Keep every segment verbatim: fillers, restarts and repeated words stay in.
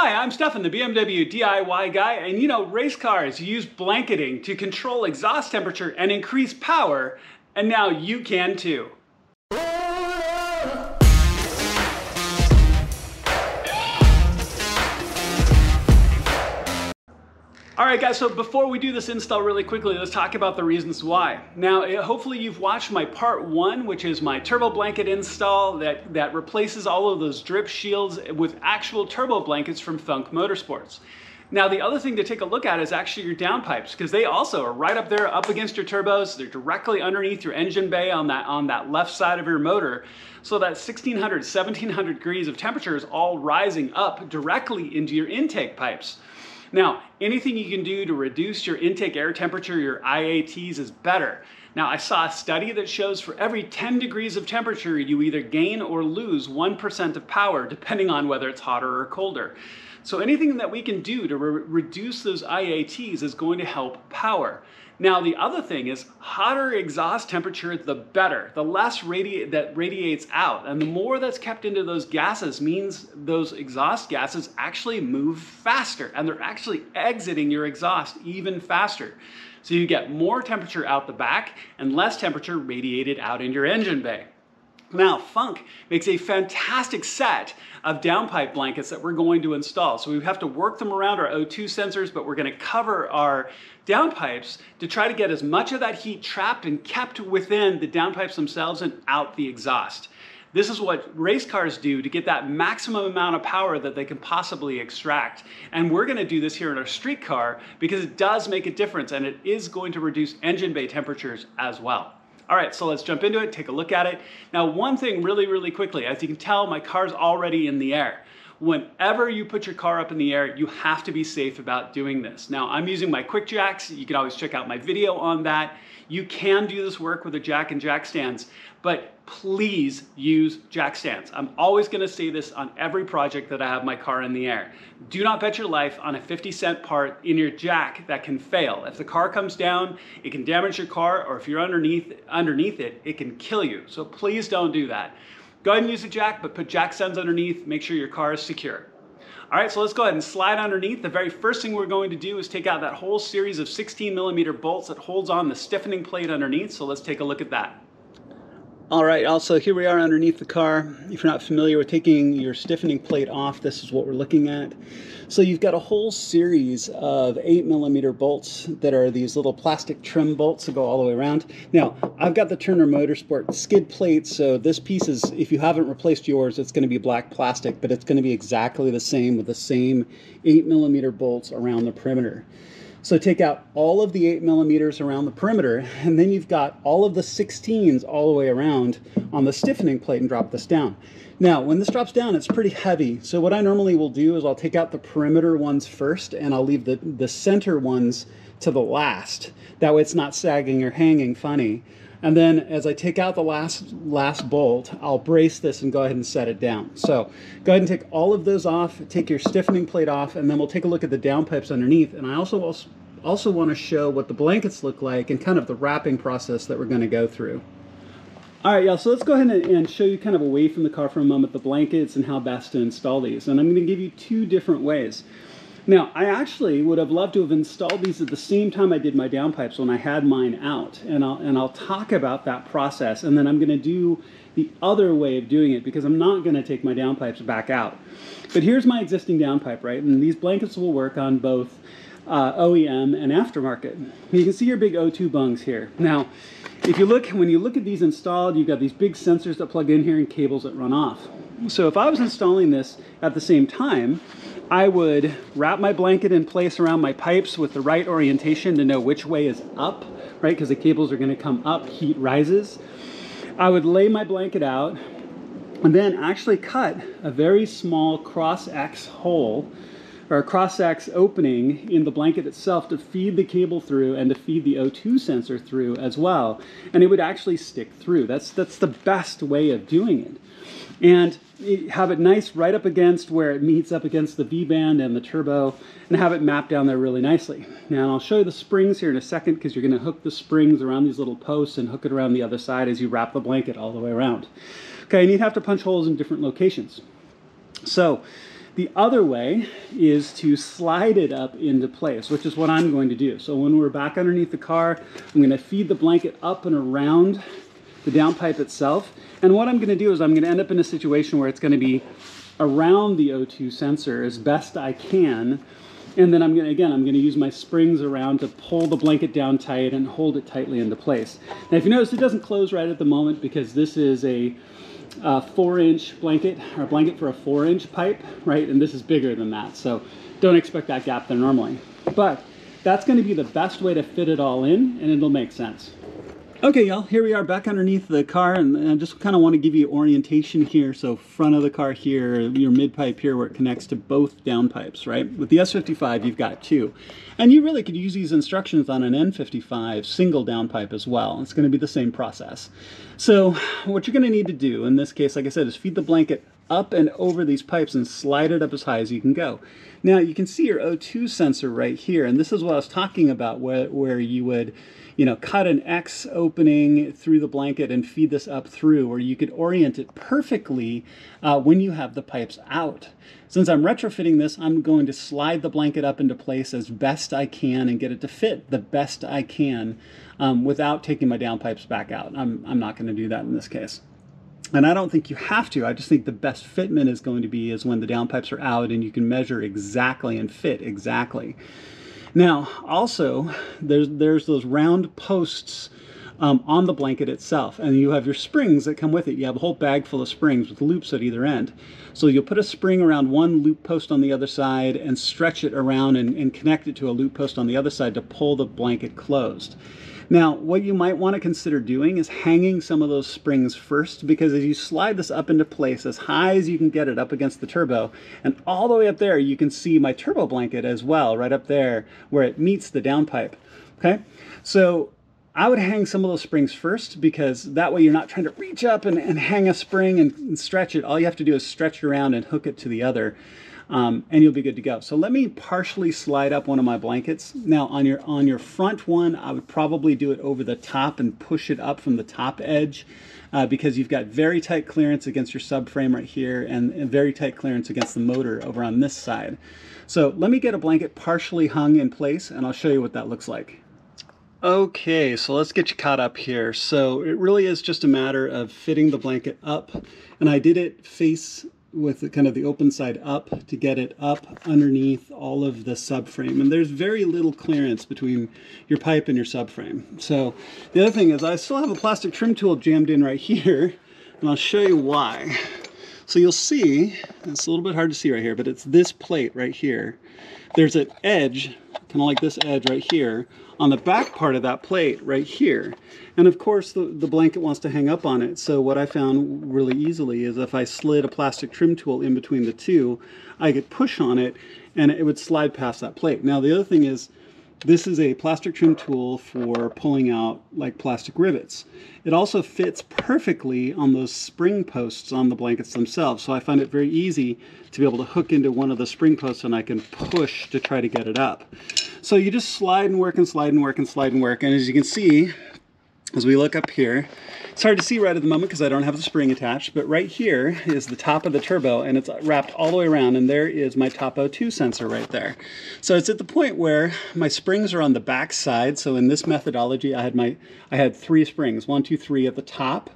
Hi, I'm Stefan, the B M W D I Y guy, and you know, race cars use blanketing to control exhaust temperature and increase power, and now you can too. Alright guys, so before we do this install really quickly, let's talk about the reasons why. Now, it, hopefully you've watched my part one, which is my turbo blanket install that, that replaces all of those drip shields with actual turbo blankets from Funk Motorsports. Now, the other thing to take a look at is actually your downpipes, because they also are right up there, up against your turbos. They're directly underneath your engine bay on that, on that left side of your motor. So that sixteen hundred, seventeen hundred degrees of temperature is all rising up directly into your intake pipes. Now, anything you can do to reduce your intake air temperature, your I A Ts, is better. Now, I saw a study that shows for every ten degrees of temperature, you either gain or lose one percent of power, depending on whether it's hotter or colder. So anything that we can do to re reduce those I A Ts is going to help power. Now, the other thing is, hotter exhaust temperature, the better. The less radi that radiates out, and the more that's kept into those gases means those exhaust gases actually move faster, and they're actually exiting your exhaust even faster. So you get more temperature out the back and less temperature radiated out in your engine bay. Now, Funk makes a fantastic set of downpipe blankets that we're going to install. So we have to work them around our O two sensors, but we're going to cover our downpipes to try to get as much of that heat trapped and kept within the downpipes themselves and out the exhaust. This is what race cars do to get that maximum amount of power that they can possibly extract. And we're going to do this here in our street car because it does make a difference, and it is going to reduce engine bay temperatures as well. All right, so let's jump into it, take a look at it. Now, one thing really, really quickly, as you can tell, my car's already in the air. Whenever you put your car up in the air, you have to be safe about doing this. Now, I'm using my quick jacks. You can always check out my video on that. You can do this work with a jack and jack stands, but please use jack stands. I'm always gonna say this on every project that I have my car in the air. Do not bet your life on a fifty cent part in your jack that can fail. If the car comes down, it can damage your car, or if you're underneath, underneath it, it can kill you. So please don't do that. Go ahead and use a jack, but put jack stands underneath. Make sure your car is secure. All right, so let's go ahead and slide underneath. The very first thing we're going to do is take out that whole series of sixteen millimeter bolts that holds on the stiffening plate underneath. So let's take a look at that. All right, also here we are underneath the car. If you're not familiar with taking your stiffening plate off, this is what we're looking at. So you've got a whole series of eight millimeter bolts that are these little plastic trim bolts that go all the way around. Now, I've got the Turner Motorsport skid plate, so this piece is, if you haven't replaced yours, it's gonna be black plastic, but it's gonna be exactly the same with the same eight millimeter bolts around the perimeter. So take out all of the eight millimeters around the perimeter, and then you've got all of the sixteens all the way around on the stiffening plate and drop this down. Now, when this drops down, it's pretty heavy. So what I normally will do is I'll take out the perimeter ones first, and I'll leave the, the center ones to the last. That way it's not sagging or hanging funny. And then as I take out the last, last bolt, I'll brace this and go ahead and set it down. So go ahead and take all of those off, take your stiffening plate off, and then we'll take a look at the downpipes underneath. And I also, also want to show what the blankets look like and kind of the wrapping process that we're going to go through. All right, y'all, so let's go ahead and, and show you kind of away from the car for a moment, the blankets and how best to install these. And I'm going to give you two different ways. Now, I actually would have loved to have installed these at the same time I did my downpipes when I had mine out, and I'll, and I'll talk about that process, and then I'm going to do the other way of doing it because I'm not going to take my downpipes back out. But here's my existing downpipe, right? And these blankets will work on both uh, O E M and aftermarket. You can see your big O two bungs here. Now, if you look, when you look at these installed, you've got these big sensors that plug in here and cables that run off. So if I was installing this at the same time, I would wrap my blanket in place around my pipes with the right orientation to know which way is up, right? Because the cables are going to come up, heat rises. I would lay my blanket out and then actually cut a very small cross-X hole or a cross-X opening in the blanket itself to feed the cable through and to feed the O two sensor through as well. And it would actually stick through. That's, that's the best way of doing it. And have it nice right up against where it meets up against the V-band and the turbo, and have it mapped down there really nicely. Now, I'll show you the springs here in a second because you're going to hook the springs around these little posts and hook it around the other side as you wrap the blanket all the way around. Okay, and you'd have to punch holes in different locations. So The other way is to slide it up into place, which is what I'm going to do. So when we're back underneath the car, I'm going to feed the blanket up and around the downpipe itself. And what I'm going to do is I'm going to end up in a situation where it's going to be around the O two sensor as best I can. And then I'm going to, again, I'm going to use my springs around to pull the blanket down tight and hold it tightly into place. Now, if you notice, it doesn't close right at the moment because this is a Uh, four inch blanket, or a blanket for a four inch pipe, right? And this is bigger than that, so don't expect that gap there normally. But that's going to be the best way to fit it all in, and it'll make sense. Okay, y'all, here we are back underneath the car, and I just kind of want to give you orientation here. So front of the car here, your mid pipe here where it connects to both downpipes, right? With the S fifty-five, you've got two. And you really could use these instructions on an N fifty-five single downpipe as well. It's going to be the same process. So what you're going to need to do in this case, like I said, is feed the blanket up and over these pipes and slide it up as high as you can go. Now you can see your O two sensor right here, and this is what I was talking about where, where you would, you know, cut an X opening through the blanket and feed this up through, or you could orient it perfectly uh, when you have the pipes out. Since I'm retrofitting this, I'm going to slide the blanket up into place as best I can and get it to fit the best I can um, without taking my downpipes back out. I'm, I'm not going to do that in this case. And I don't think you have to. I just think the best fitment is going to be is when the downpipes are out and you can measure exactly and fit exactly. Now, also, there's, there's those round posts um, on the blanket itself. And you have your springs that come with it. You have a whole bag full of springs with loops at either end. So you'll put a spring around one loop post on the other side and stretch it around and, and connect it to a loop post on the other side to pull the blanket closed. Now, what you might want to consider doing is hanging some of those springs first, because as you slide this up into place as high as you can get it up against the turbo, and all the way up there, you can see my turbo blanket as well, right up there where it meets the downpipe, okay? So I would hang some of those springs first, because that way you're not trying to reach up and, and hang a spring and, and stretch it. All you have to do is stretch it around and hook it to the other. Um, and you'll be good to go. So let me partially slide up one of my blankets. Now on your on your front one, I would probably do it over the top and push it up from the top edge uh, because you've got very tight clearance against your subframe right here and, and very tight clearance against the motor over on this side. So let me get a blanket partially hung in place and I'll show you what that looks like. Okay, so let's get you caught up here. So it really is just a matter of fitting the blanket up, and I did it face with the, kind of the open side up to get it up underneath all of the subframe. And there's very little clearance between your pipe and your subframe. So the other thing is I still have a plastic trim tool jammed in right here, and I'll show you why. So you'll see, it's a little bit hard to see right here, but it's this plate right here. There's an edge, kind of like this edge right here, on the back part of that plate right here. And of course the, the blanket wants to hang up on it. So what I found really easily is if I slid a plastic trim tool in between the two, I could push on it and it would slide past that plate. Now the other thing is, this is a plastic trim tool for pulling out like plastic rivets. It also fits perfectly on those spring posts on the blankets themselves. So I find it very easy to be able to hook into one of the spring posts and I can push to try to get it up. So you just slide and work and slide and work and slide and work. And as you can see, as we look up here, it's hard to see right at the moment because I don't have the spring attached, but right here is the top of the turbo and it's wrapped all the way around, and there is my top O two sensor right there. So it's at the point where my springs are on the back side. So in this methodology, I had my, I had three springs, one, two, three at the top.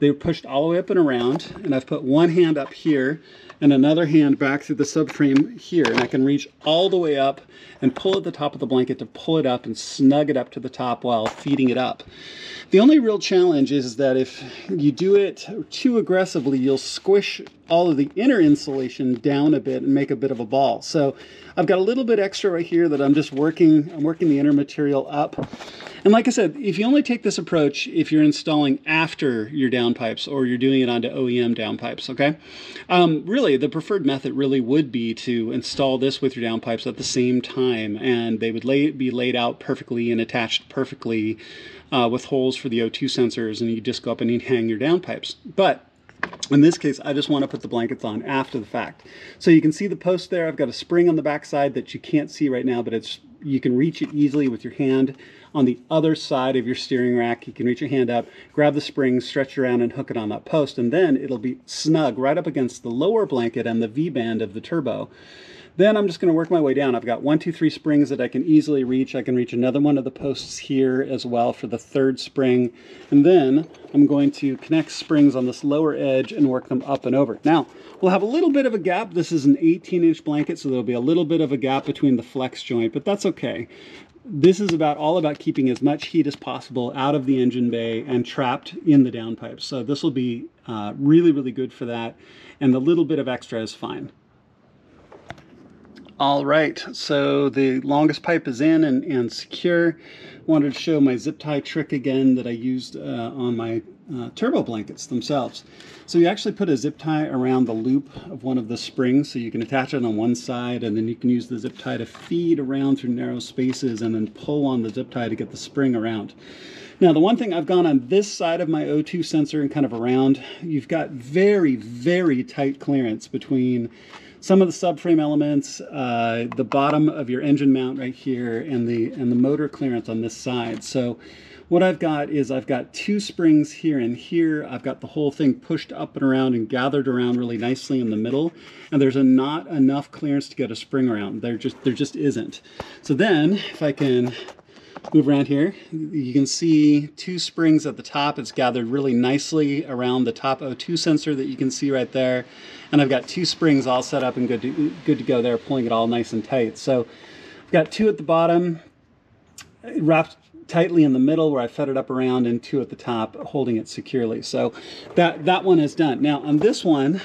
They were pushed all the way up and around, and I've put one hand up here and another hand back through the subframe here, and I can reach all the way up and pull at the top of the blanket to pull it up and snug it up to the top while feeding it up. The only real challenge is that if you do it too aggressively, you'll squish all of the inner insulation down a bit and make a bit of a ball. So I've got a little bit extra right here that I'm just working, I'm working the inner material up. And like I said, if you only take this approach if you're installing after your downpipes or you're doing it onto O E M downpipes, okay? Um, really, the preferred method really would be to install this with your downpipes at the same time, and they would lay, be laid out perfectly and attached perfectly uh, with holes for the O two sensors, and you just go up and you hang your downpipes. But in this case, I just want to put the blankets on after the fact. So you can see the post there. I've got a spring on the back side that you can't see right now, but it's you can reach it easily with your hand on the other side of your steering rack. You can reach your hand up, grab the spring, stretch it around and hook it on that post, and then it'll be snug right up against the lower blanket and the V-band of the turbo. Then I'm just going to work my way down. I've got one, two, three springs that I can easily reach. I can reach another one of the posts here as well for the third spring. And then I'm going to connect springs on this lower edge and work them up and over. Now, we'll have a little bit of a gap. This is an eighteen inch blanket, so there'll be a little bit of a gap between the flex joint, but that's okay. This is about all about keeping as much heat as possible out of the engine bay and trapped in the downpipe. So this will be uh, really, really good for that. And the little bit of extra is fine. All right, so the longest pipe is in and, and secure. Wanted to show my zip tie trick again that I used uh, on my uh, turbo blankets themselves. So you actually put a zip tie around the loop of one of the springs, so you can attach it on one side, and then you can use the zip tie to feed around through narrow spaces and then pull on the zip tie to get the spring around. Now, the one thing I've gone on this side of my O two sensor and kind of around, you've got very, very tight clearance between some of the subframe elements, uh, the bottom of your engine mount right here, and the and the motor clearance on this side. So what I've got is I've got two springs here and here. I've got the whole thing pushed up and around and gathered around really nicely in the middle. And there's a not enough clearance to get a spring around. There just, there just isn't. So then if I can move around here, you can see two springs at the top. It's gathered really nicely around the top O two sensor that you can see right there. And I've got two springs all set up and good to, good to go there, pulling it all nice and tight. So I've got two at the bottom, wrapped tightly in the middle where I fed it up around, and two at the top, holding it securely. So that, that one is done. Now on this one,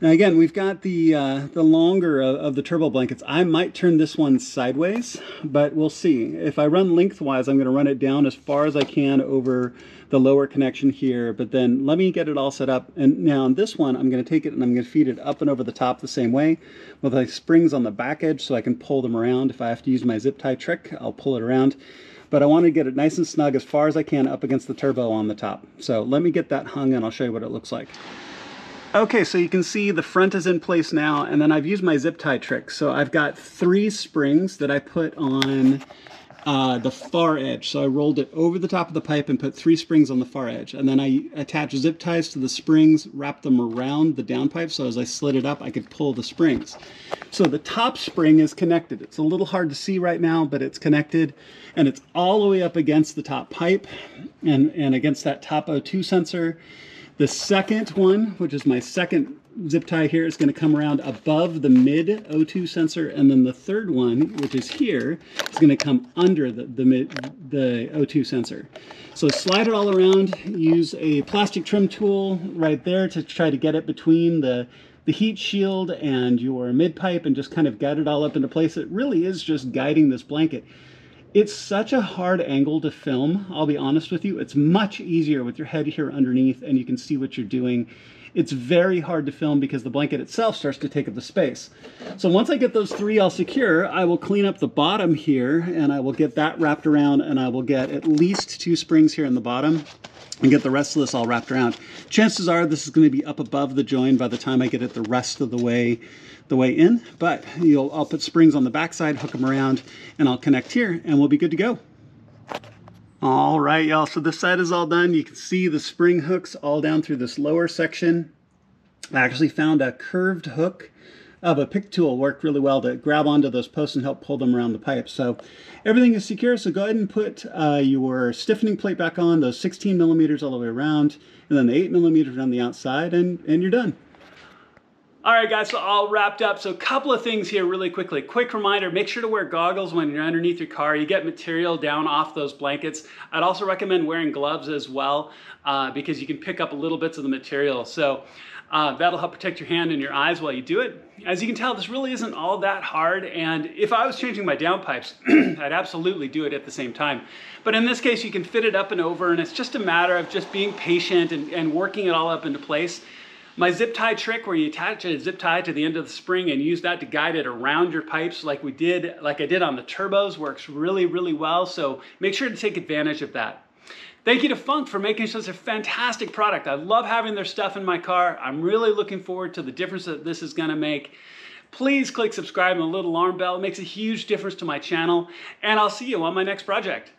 now again, we've got the uh, the longer of, of the turbo blankets. I might turn this one sideways, but we'll see. If I run lengthwise, I'm gonna run it down as far as I can over the lower connection here, but then let me get it all set up. And now on this one, I'm gonna take it and I'm gonna feed it up and over the top the same way with my springs on the back edge so I can pull them around. If I have to use my zip tie trick, I'll pull it around. But I want to get it nice and snug as far as I can up against the turbo on the top. So let me get that hung and I'll show you what it looks like. Okay, so you can see the front is in place now, and then I've used my zip tie trick. So I've got three springs that I put on uh, the far edge. So I rolled it over the top of the pipe and put three springs on the far edge. And then I attached zip ties to the springs, wrapped them around the downpipe, so as I slid it up, I could pull the springs. So the top spring is connected. It's a little hard to see right now, but it's connected. And it's all the way up against the top pipe and, and against that top O two sensor. The second one, which is my second zip tie here, is going to come around above the mid O two sensor, and then the third one, which is here, is going to come under the, the, mid, the O two sensor. So slide it all around, use a plastic trim tool right there to try to get it between the, the heat shield and your mid pipe and just kind of guide it all up into place. It really is just guiding this blanket. It's such a hard angle to film, I'll be honest with you. It's much easier with your head here underneath and you can see what you're doing. It's very hard to film because the blanket itself starts to take up the space. So once I get those three all secure, I will clean up the bottom here and I will get that wrapped around, and I will get at least two springs here in the bottom and get the rest of this all wrapped around. Chances are this is going to be up above the join by the time I get it the rest of the way the way in, but you'll, I'll put springs on the backside, hook them around, and I'll connect here, and we'll be good to go. All right, y'all, so this side is all done. You can see the spring hooks all down through this lower section. I actually found a curved hook of a pick tool worked really well to grab onto those posts and help pull them around the pipe. So everything is secure, so go ahead and put uh, your stiffening plate back on, those sixteen millimeters all the way around, and then the eight millimeters on the outside, and, and you're done. All right, guys, so all wrapped up. So a couple of things here really quickly. Quick reminder, make sure to wear goggles when you're underneath your car. You get material down off those blankets. I'd also recommend wearing gloves as well uh, because you can pick up little bits of the material. So uh, that'll help protect your hand and your eyes while you do it. As you can tell, this really isn't all that hard. And if I was changing my downpipes, I'd absolutely do it at the same time. But in this case, you can fit it up and over, and it's just a matter of just being patient and, and working it all up into place. My zip tie trick, where you attach a zip tie to the end of the spring and use that to guide it around your pipes like we did, like I did on the turbos, works really, really well. So make sure to take advantage of that. Thank you to Funk for making such a fantastic product. I love having their stuff in my car. I'm really looking forward to the difference that this is going to make. please click subscribe and the little alarm bell. It makes a huge difference to my channel, and I'll see you on my next project.